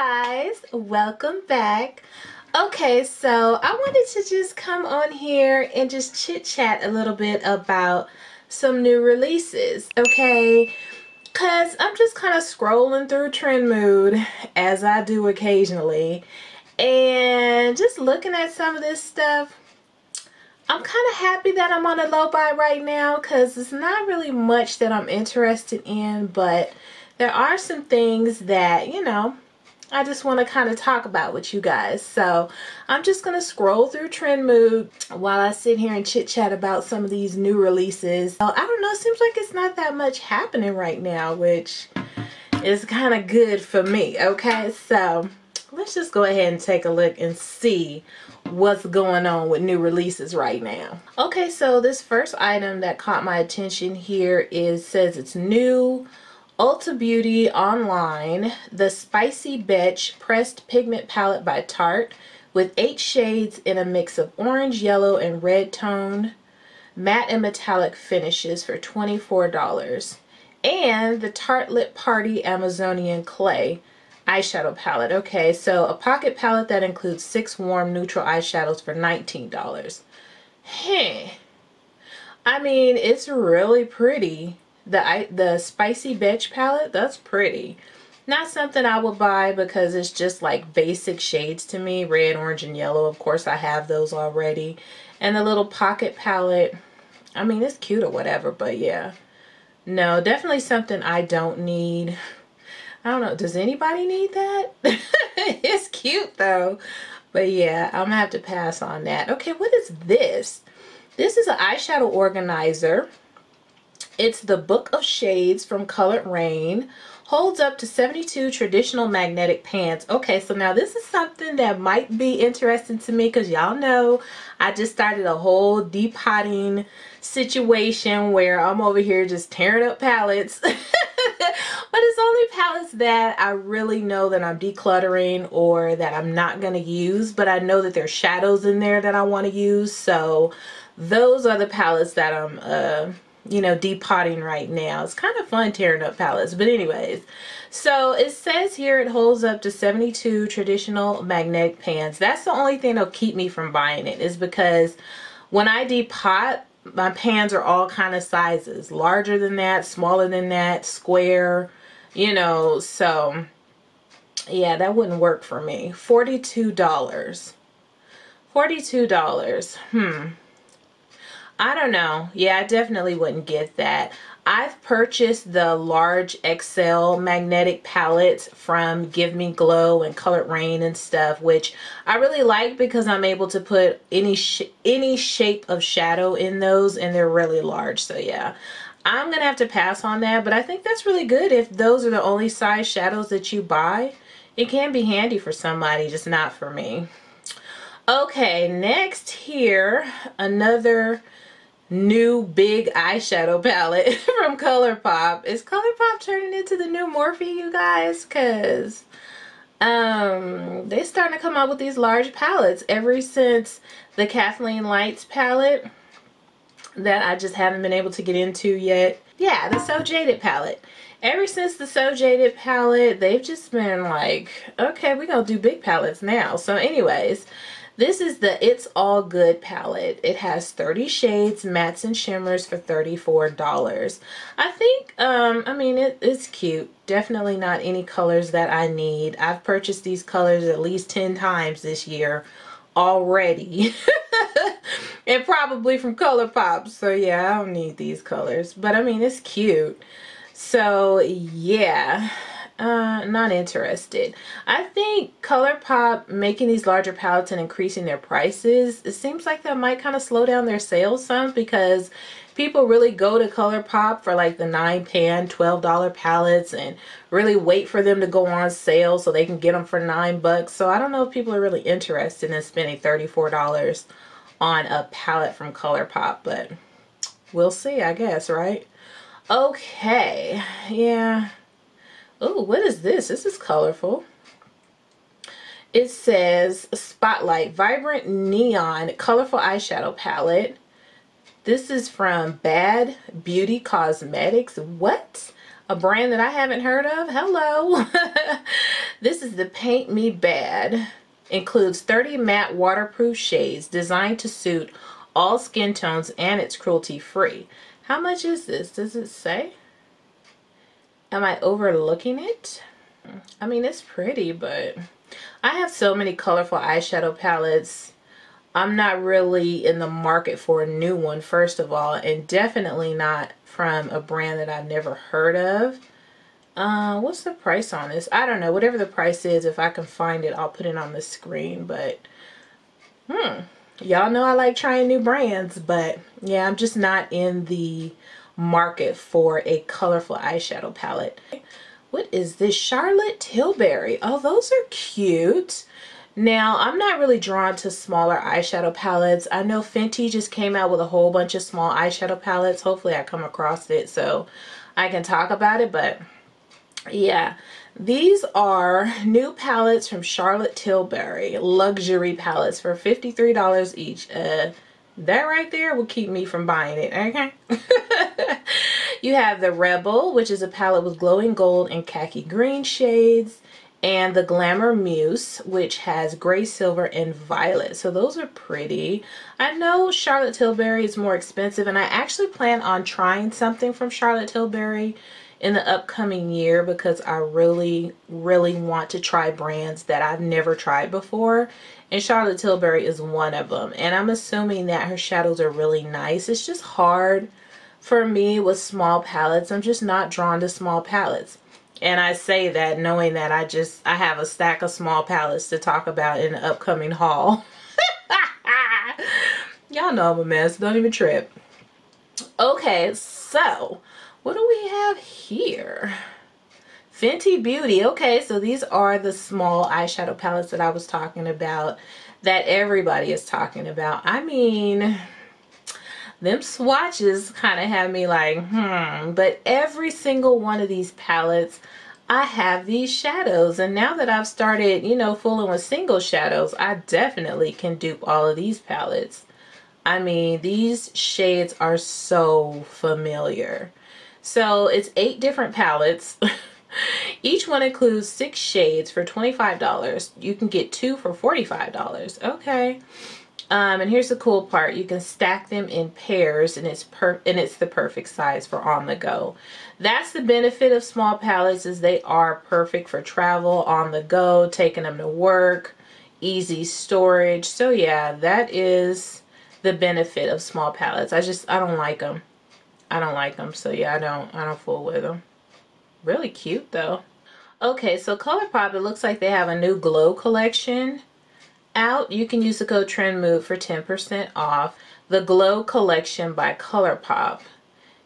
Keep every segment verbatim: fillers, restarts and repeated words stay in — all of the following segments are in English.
guys, welcome back. Okay, so I wanted to just come on here and just chit chat a little bit about some new releases, okay? Because I'm just kind of scrolling through Trend Mood, as I do occasionally, and just looking at some of this stuff. I'm kind of happy that I'm on a low buy right now because it's not really much that I'm interested in, but there are some things that, you know, I just want to kind of talk about with you guys. So I'm just going to scroll through Trend Mood while I sit here and chit chat about some of these new releases. So, I don't know, it seems like it's not that much happening right now, which is kind of good for me, okay? So let's just go ahead and take a look and see what's going on with new releases right now. Okay, so this first item that caught my attention here is, says it's new. Ulta Beauty Online, the Spicy Betch Pressed Pigment Palette by Tarte with eight shades in a mix of orange, yellow, and red tone, matte and metallic finishes for twenty-four dollars. And the Tarte Lip Party Amazonian Clay eyeshadow palette. Okay, so a pocket palette that includes six warm neutral eyeshadows for nineteen dollars. Hey, I mean, it's really pretty. The, the Spicy Betch palette, that's pretty. Not something I would buy because it's just like basic shades to me. Red, orange, and yellow. Of course, I have those already. And the little pocket palette, I mean, it's cute or whatever, but yeah. No, definitely something I don't need. I don't know. Does anybody need that? It's cute, though. But yeah, I'm going to have to pass on that. Okay, what is this? This is an eyeshadow organizer. It's the Book of Shades from Colored Rain. Holds up to seventy-two traditional magnetic pans. Okay, so now this is something that might be interesting to me because y'all know I just started a whole depotting situation where I'm over here just tearing up palettes. But it's only palettes that I really know that I'm decluttering or that I'm not going to use. But I know that there's shadows in there that I want to use. So those are the palettes that I'm... Uh, you know, depotting right now. It's kind of fun tearing up palettes, but anyways, so it says here it holds up to seventy-two traditional magnetic pans. That's the only thing that'll keep me from buying it, is because when I depot, my pans are all kind of sizes, larger than that, smaller than that, square, you know. So yeah, that wouldn't work for me. Forty-two dollars forty-two dollars. hmm I don't know. Yeah, I definitely wouldn't get that. I've purchased the large X L magnetic palettes from Give Me Glow and Colored Rain and stuff, which I really like because I'm able to put any sh any shape of shadow in those, and they're really large. So yeah, I'm going to have to pass on that, but I think that's really good if those are the only size shadows that you buy. It can be handy for somebody, just not for me. Okay, next here, another new big eyeshadow palette from ColourPop. Is ColourPop turning into the new Morphe, you guys? Because um, they're starting to come out with these large palettes ever since the Kathleen Lights palette that I just haven't been able to get into yet. Yeah, the So Jaded palette. Ever since the So Jaded palette, they've just been like, okay, we're going to do big palettes now. So anyways, this is the It's All Good palette. It has thirty shades, mattes, and shimmers for thirty-four dollars. I think, um, I mean, it, it's cute. Definitely not any colors that I need. I've purchased these colors at least ten times this year already. And probably from ColourPop. So yeah, I don't need these colors. But I mean, it's cute. So yeah. Uh, not interested. I think ColourPop making these larger palettes and increasing their prices, it seems like that might kind of slow down their sales some, because people really go to ColourPop for like the nine pan, twelve dollar palettes and really wait for them to go on sale so they can get them for nine bucks. So I don't know if people are really interested in spending thirty-four dollars on a palette from ColourPop, but we'll see, I guess, right? Okay, yeah. Oh, what is this? This is colorful. It says Spotlight Vibrant Neon Colorful Eyeshadow Palette. This is from B A D Beauty Cosmetics. What? a brand that I haven't heard of. Hello. This is the Paint Me Bad. Includes thirty matte waterproof shades designed to suit all skin tones, and it's cruelty free. How much is this? Does it say? Am I overlooking it? I mean, it's pretty, but I have so many colorful eyeshadow palettes. I'm not really in the market for a new one, first of all, and definitely not from a brand that I've never heard of. Uh, what's the price on this? I don't know. Whatever the price is, if I can find it, I'll put it on the screen. But, hmm. Y'all know I like trying new brands, but yeah, I'm just not in the market for a colorful eyeshadow palette. What is this? Charlotte Tilbury. Oh, those are cute. Now, I'm not really drawn to smaller eyeshadow palettes. I know Fenty just came out with a whole bunch of small eyeshadow palettes. Hopefully I come across it so I can talk about it, but yeah. These are new palettes from Charlotte Tilbury, luxury palettes for fifty-three dollars each. Uh, that right there will keep me from buying it, okay? You have the Rebel, which is a palette with glowing gold and khaki green shades, and the Glamour Muse, which has gray, silver, and violet. So those are pretty. I know Charlotte Tilbury is more expensive, and I actually plan on trying something from Charlotte Tilbury in the upcoming year, because I really, really want to try brands that I've never tried before, and Charlotte Tilbury is one of them. And I'm assuming that her shadows are really nice. It's just hard for me with small palettes. I'm just not drawn to small palettes. And I say that knowing that I just, I have a stack of small palettes to talk about in the upcoming haul. Y'all know I'm a mess. Don't even trip. Okay, so what do we have here? Fenty Beauty. Okay, so these are the small eyeshadow palettes that I was talking about, that everybody is talking about. I mean, them swatches kind of have me like, hmm. But every single one of these palettes, I have these shadows. And now that I've started, you know, fooling with single shadows, I definitely can dupe all of these palettes. I mean, these shades are so familiar. So it's eight different palettes. Each one includes six shades for twenty-five dollars. You can get two for forty-five dollars. Okay. Um, and here's the cool part. You can stack them in pairs, and it's per and it's the perfect size for on the go. That's the benefit of small palettes, is they are perfect for travel, on the go, taking them to work, easy storage. So yeah, that is the benefit of small palettes. I just, I don't like them. I don't like them, so yeah, I don't I don't fool with them. Really cute though. Okay, so ColourPop, it looks like they have a new glow collection out. You can use the code Trend Mood for ten percent off. The Glow Collection by ColourPop.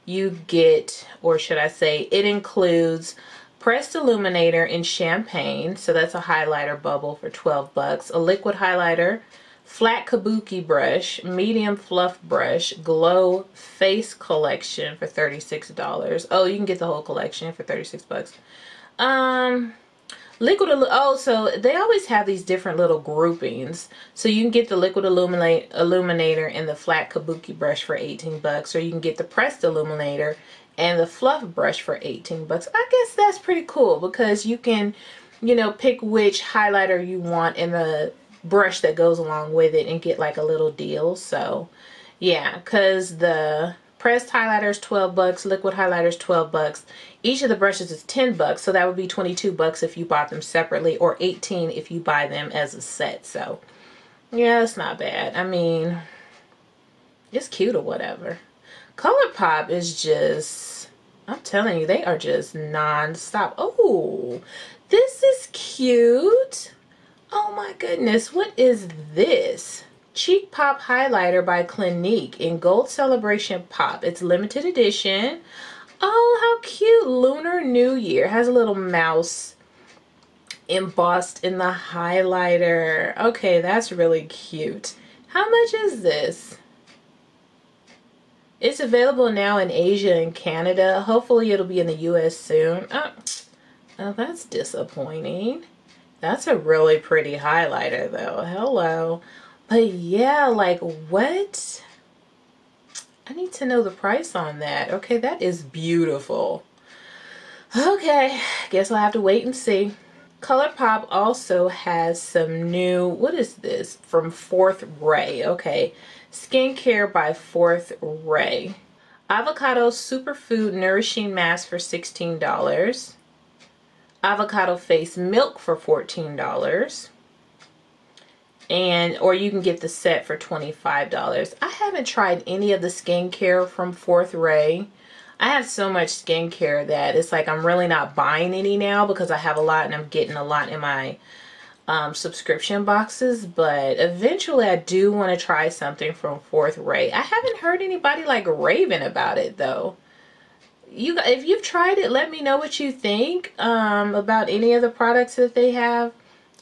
You get, or should I say, it includes pressed illuminator in champagne, so that's a highlighter bubble for twelve bucks, a liquid highlighter, flat kabuki brush, medium fluff brush, glow face collection for thirty-six dollars. Oh, you can get the whole collection for thirty-six bucks. Um, liquid, oh, so they always have these different little groupings. So you can get the liquid illuminate illuminator and the flat kabuki brush for eighteen bucks, or you can get the pressed illuminator and the fluff brush for eighteen bucks. I guess that's pretty cool, because you can, you know, pick which highlighter you want in the brush that goes along with it and get like a little deal. So yeah, because the pressed highlighter is twelve bucks, liquid highlighter is twelve bucks, each of the brushes is ten bucks, so that would be twenty-two bucks if you bought them separately, or eighteen if you buy them as a set. So yeah, it's not bad. I mean, it's cute or whatever. ColourPop is just, I'm telling you, they are just non-stop. Oh, this is cute. Oh my goodness, what is this? Cheek Pop Highlighter by Clinique in Gold Celebration Pop. It's limited edition. Oh, how cute. Lunar New Year. Has a little mouse embossed in the highlighter. Okay, that's really cute. How much is this? It's available now in Asia and Canada. Hopefully it'll be in the U S soon. Oh, oh, that's disappointing. That's a really pretty highlighter though. Hello. But yeah, like what? I need to know the price on that. Okay, that is beautiful. Okay, guess I'll have to wait and see. ColourPop also has some new, what is this? From Fourth Ray, okay. Skincare by Fourth Ray. Avocado Superfood Nourishing Mask for sixteen dollars. Avocado Face Milk for fourteen dollars. And or you can get the set for twenty-five dollars. I haven't tried any of the skincare from Fourth Ray. I have so much skincare that it's like I'm really not buying any now because I have a lot and I'm getting a lot in my um, subscription boxes. But eventually I do want to try something from Fourth Ray. I haven't heard anybody like raving about it though. You, if you've tried it, let me know what you think um, about any of the products that they have.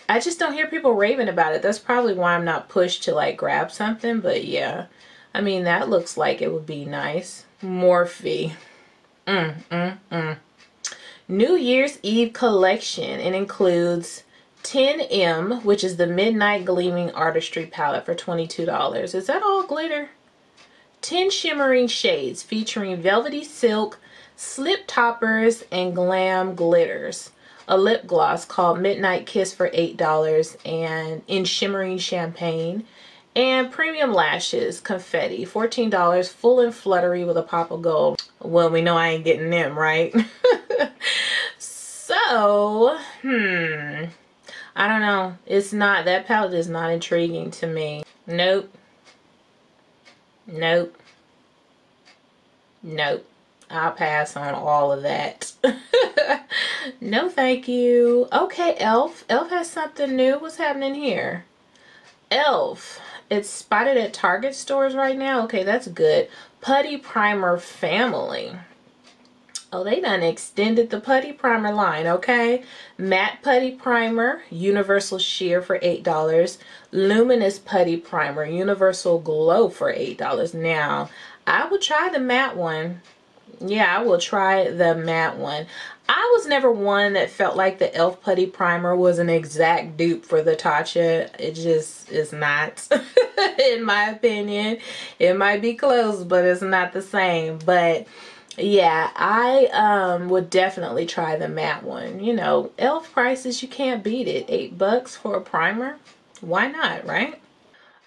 I just don't hear people raving about it. That's probably why I'm not pushed to like grab something. But yeah, I mean, that looks like it would be nice. Morphe. Mm, mm, mm. New Year's Eve collection. It includes ten M, which is the Midnight Gleaming Artistry Palette for twenty-two dollars. Is that all glitter? ten shimmering shades featuring velvety silk, slip toppers, and glam glitters. A lip gloss called Midnight Kiss for eight dollars and in shimmering champagne. And premium lashes, confetti, fourteen dollars, full and fluttery with a pop of gold. Well, we know I ain't getting them, right? So, hmm, I don't know. It's not, that palette is not intriguing to me. Nope. Nope. Nope. I'll pass on all of that. No, thank you. Okay, Elf. Elf has something new. What's happening here? Elf. It's spotted at Target stores right now. Okay, that's good. Putty Primer Family. Oh, they done extended the Putty Primer line, okay? Matte Putty Primer, Universal Sheer for eight dollars. Luminous Putty Primer, Universal Glow for eight dollars. Now, I will try the matte one. Yeah, I will try the matte one. I was never one that felt like the Elf Putty Primer was an exact dupe for the Tatcha. It just is not, in my opinion. It might be close, but it's not the same. But yeah, I um, would definitely try the matte one. You know, Elf prices, you can't beat it. Eight bucks for a primer? Why not, right?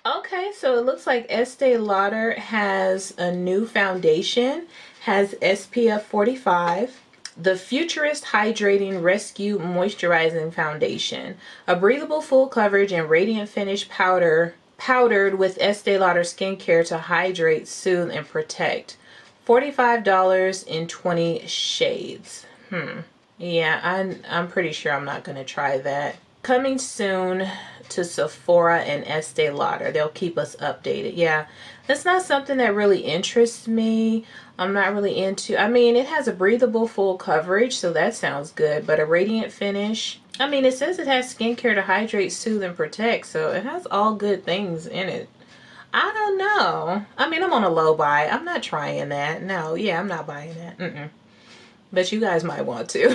Okay, so it looks like Estee Lauder has a new foundation. Has S P F forty-five, the Futurist Hydrating Rescue Moisturizing Foundation, a breathable full coverage and radiant finish powder powdered with Estee Lauder skincare to hydrate, soothe, and protect. forty-five dollars in twenty shades. Hmm. Yeah, I'm, I'm pretty sure I'm not going to try that. Coming soon to Sephora and Estee Lauder. They'll keep us updated. Yeah, that's not something that really interests me. I'm not really into, I mean, it has a breathable full coverage, so that sounds good, but a radiant finish. I mean, it says it has skincare to hydrate, soothe, and protect, so it has all good things in it. I don't know. I mean, I'm on a low buy. I'm not trying that. No, yeah, I'm not buying that. Mm-mm. But you guys might want to.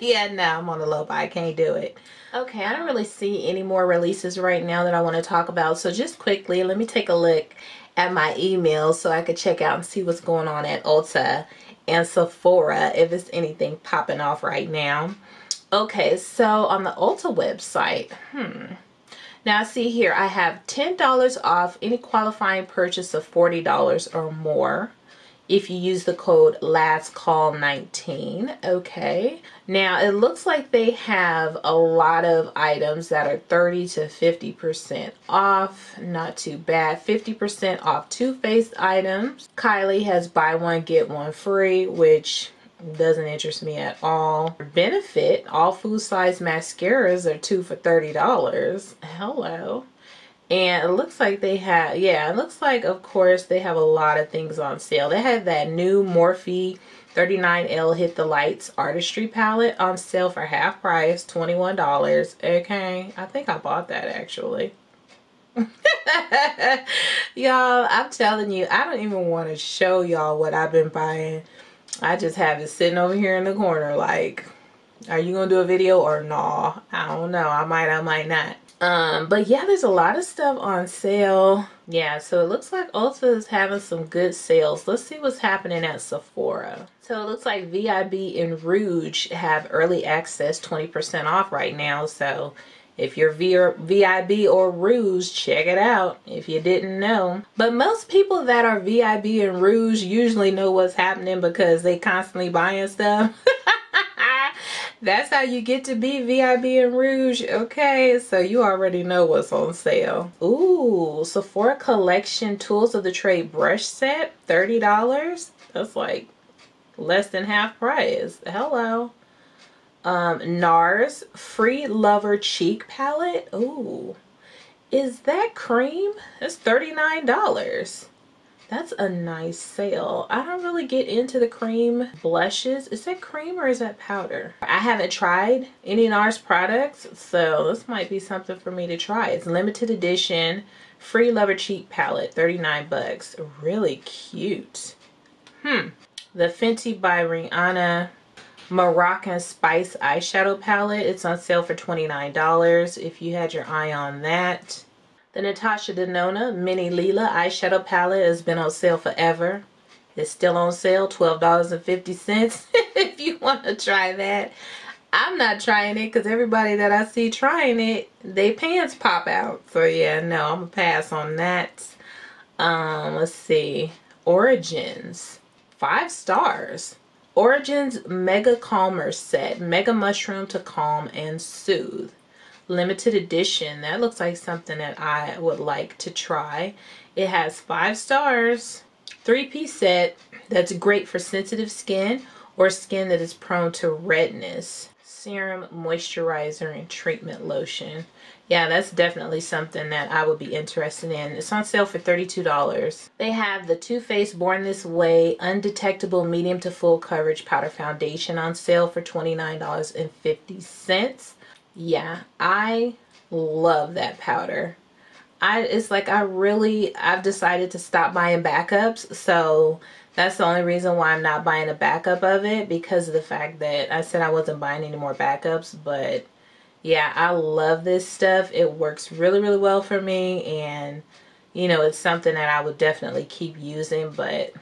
Yeah, no, I'm on a low buy. I can't do it. Okay, I don't really see any more releases right now that I want to talk about. So just quickly, let me take a look at my email so I could check out and see what's going on at Ulta and Sephora, if it's anything popping off right now. Okay, so on the Ulta website, hmm. Now see here, I have ten dollars off any qualifying purchase of forty dollars or more. If you use the code last call nineteen, okay. Now it looks like they have a lot of items that are thirty to fifty percent off, not too bad. fifty percent off Too Faced items. Kylie has buy one, get one free, which doesn't interest me at all. Benefit, all food size mascaras are two for thirty dollars, hello. And it looks like they have, yeah, it looks like, of course, they have a lot of things on sale. They had that new Morphe thirty-nine L Hit the Lights Artistry Palette on sale for half price, twenty-one dollars. Okay, I think I bought that, actually. Y'all, I'm telling you, I don't even want to show y'all what I've been buying. I just have it sitting over here in the corner like, are you going to do a video or no? Nah? I don't know. I might, I might not. Um, but yeah, there's a lot of stuff on sale. Yeah, so it looks like Ulta is having some good sales. Let's see what's happening at Sephora. So it looks like V I B and Rouge have early access twenty percent off right now. So if you're V I B or Rouge, check it out if you didn't know. But most people that are V I B and Rouge usually know what's happening because they constantly buying stuff. That's how you get to be V I B and Rouge, okay? So you already know what's on sale. Ooh, Sephora Collection Tools of the Trade Brush Set, thirty dollars. That's like less than half price. Hello. Um, NARS Free Lover Cheek Palette. Ooh, is that cream? That's thirty-nine dollars. That's a nice sale. I don't really get into the cream blushes. Is that cream or is that powder? I haven't tried any NARS products, so this might be something for me to try. It's limited edition, Free Lover Cheek Palette, thirty-nine bucks. Really cute. Hmm. The Fenty by Rihanna Moroccan Spice Eyeshadow Palette. It's on sale for twenty-nine dollars if you had your eye on that. The Natasha Denona Mini Lila eyeshadow palette has been on sale forever. It's still on sale, twelve dollars and fifty cents if you want to try that. I'm not trying it because everybody that I see trying it, they pants pop out. So yeah, no, I'm going to pass on that. Um, let's see. Origins. Five stars. Origins Mega Calmer Set. Mega Mushroom to Calm and Soothe. Limited edition. That looks like something that I would like to try. It has five stars. Three-piece set that's great for sensitive skin or skin that is prone to redness. Serum, moisturizer, and treatment lotion. Yeah, that's definitely something that I would be interested in. It's on sale for thirty-two dollars. They have the Too Faced Born This Way Undetectable Medium to Full Coverage Powder Foundation on sale for twenty-nine dollars and fifty cents. Yeah, I love that powder. I it's like I really I've decided to stop buying backups, so that's the only reason why I'm not buying a backup of it, because of the fact that I said I wasn't buying any more backups. But yeah, I love this stuff. It works really, really well for me, and you know, it's something that I would definitely keep using, but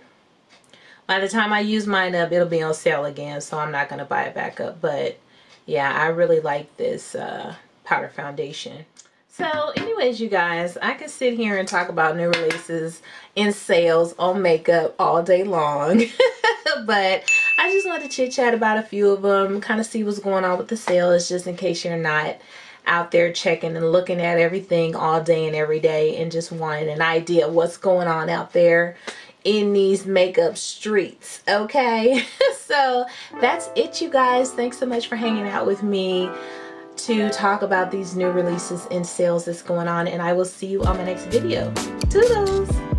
by the time I use mine up, it'll be on sale again, so I'm not gonna buy it back up. But yeah, I really like this uh, powder foundation. So anyways, you guys, I can sit here and talk about new releases and sales on makeup all day long. But I just wanted to chit chat about a few of them, kind of see what's going on with the sales, just in case you're not out there checking and looking at everything all day and every day and just wanting an idea of what's going on out there in these makeup streets, okay? So that's it, you guys. Thanks so much for hanging out with me to talk about these new releases and sales that's going on, and I will see you on my next video. Toodles.